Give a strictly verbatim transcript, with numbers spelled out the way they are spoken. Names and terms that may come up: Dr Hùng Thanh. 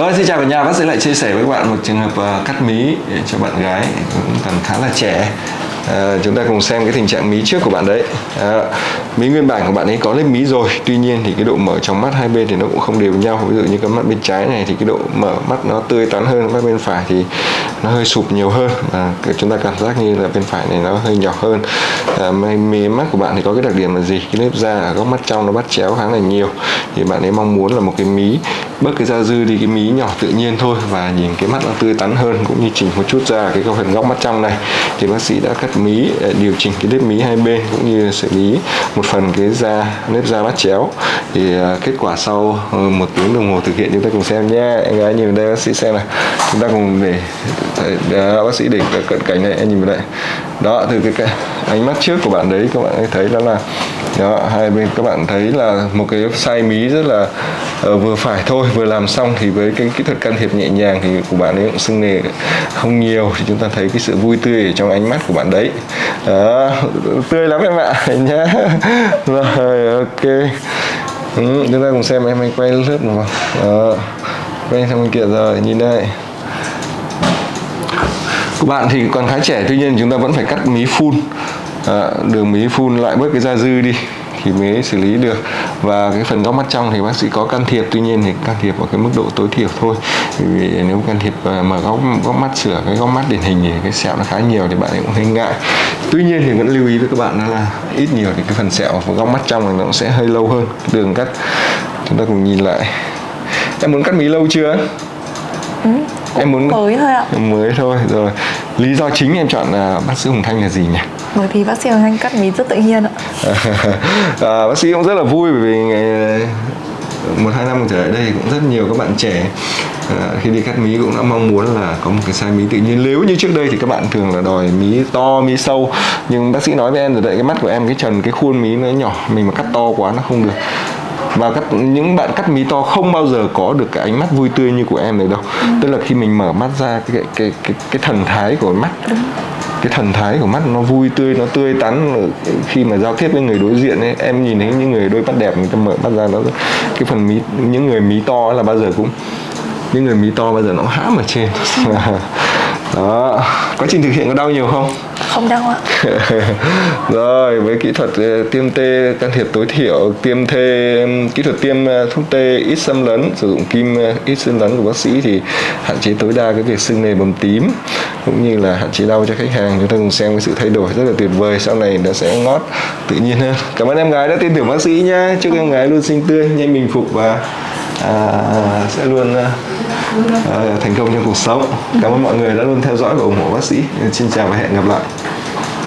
Rồi, xin chào cả nhà, bác sĩ lại chia sẻ với các bạn một trường hợp cắt mí cho bạn gái cũng còn khá là trẻ. À, chúng ta cùng xem cái tình trạng mí trước của bạn đấy. À, mí nguyên bản của bạn ấy có lớp mí rồi, tuy nhiên thì cái độ mở trong mắt hai bên thì nó cũng không đều nhau. Ví dụ như cái mắt bên trái này thì cái độ mở mắt nó tươi tắn hơn, mắt bên phải thì nó hơi sụp nhiều hơn và chúng ta cảm giác như là bên phải này nó hơi nhỏ hơn. À, mí mắt của bạn thì có cái đặc điểm là gì? Cái lớp da ở góc mắt trong nó bắt chéo khá là nhiều, thì bạn ấy mong muốn là một cái mí bớt cái da dư đi, cái mí nhỏ tự nhiên thôi và nhìn cái mắt nó tươi tắn hơn, cũng như chỉnh một chút ra cái phần góc mắt trong này. Thì bác sĩ đã cắt mí, điều chỉnh cái lớp mí hai bên cũng như xử lý một phần cái da, nếp da mắt chéo. Thì uh, kết quả sau uh, một tiếng đồng hồ thực hiện chúng ta cùng xem nhé. Em gái nhìn vào đây, bác sĩ xem này, chúng ta cùng để, để bác sĩ để cận cảnh này, em nhìn vào đây đó, từ cái, cái ánh mắt trước của bạn đấy các bạn thấy đó là đó, hai bên các bạn thấy là một cái size mí rất là uh, vừa phải thôi, vừa làm xong. Thì với cái kỹ thuật can thiệp nhẹ nhàng thì của bạn ấy cũng sưng nề không nhiều, thì chúng ta thấy cái sự vui tươi ở trong ánh mắt của bạn đấy. Đó, tươi lắm em ạ nhé. Rồi, ok. Ừ, chúng ta cùng xem, em anh quay lướt vào. Đó, quay sang bên kia rồi, nhìn đây. Các bạn thì còn khá trẻ, tuy nhiên chúng ta vẫn phải cắt mí phun. À, đường mí phun lại bớt cái da dư đi thì mới xử lý được. Và cái phần góc mắt trong thì bác sĩ có can thiệp, tuy nhiên thì can thiệp ở cái mức độ tối thiểu thôi. Vì nếu can thiệp mà góc góc mắt sửa cái góc mắt điển hình thì cái sẹo nó khá nhiều thì bạn cũng hơi ngại. Tuy nhiên thì vẫn lưu ý với các bạn đó là ít nhiều thì cái phần sẹo và góc mắt trong này nó cũng sẽ hơi lâu hơn. Đường cắt chúng ta cùng nhìn lại. Em muốn cắt mí lâu chưa? Ừ, em muốn mới thôi ạ. Mới thôi rồi. Lý do chính em chọn uh, bác sĩ Hùng Thanh là gì nhỉ? Bởi vì bác sĩ Hùng Thanh cắt mí rất tự nhiên ạ. À, bác sĩ cũng rất là vui bởi vì ngày một hai năm trở lại đây cũng rất nhiều các bạn trẻ khi đi cắt mí cũng đã mong muốn là có một cái size mí tự nhiên. Nếu như trước đây thì các bạn thường là đòi mí to, mí sâu, nhưng bác sĩ nói với em rồi đấy, cái mắt của em, cái trần, cái khuôn mí nó nhỏ, mình mà cắt to quá nó không được. Và các, những bạn cắt mí to không bao giờ có được cái ánh mắt vui tươi như của em này đâu. Ừ. Tức là khi mình mở mắt ra cái cái cái, cái thần thái của mắt. Đúng. Cái thần thái của mắt nó vui tươi, nó tươi tắn khi mà giao tiếp với người đối diện ấy. Em nhìn thấy những người đôi mắt đẹp, người ta mở mắt ra nó cái phần mí, những người mí to là bao giờ cũng những người mí to bao giờ nó hãm ở trên. Đó, quá trình thực hiện có đau nhiều không? Không đau ạ. Rồi, với kỹ thuật tiêm tê can thiệp tối thiểu, tiêm tê kỹ thuật tiêm thuốc tê ít xâm lấn, sử dụng kim ít xâm lấn của bác sĩ thì hạn chế tối đa cái việc sưng nề bầm tím cũng như là hạn chế đau cho khách hàng. Chúng ta cùng xem cái sự thay đổi rất là tuyệt vời, sau này nó sẽ ngót tự nhiên hơn. Cảm ơn em gái đã tin tưởng bác sĩ nhé. Chúc em gái luôn xinh tươi, nhanh bình phục và à, sẽ luôn à, thành công trong cuộc sống. Cảm ơn mọi người đã luôn theo dõi và ủng hộ bác sĩ. Xin chào và hẹn gặp lại.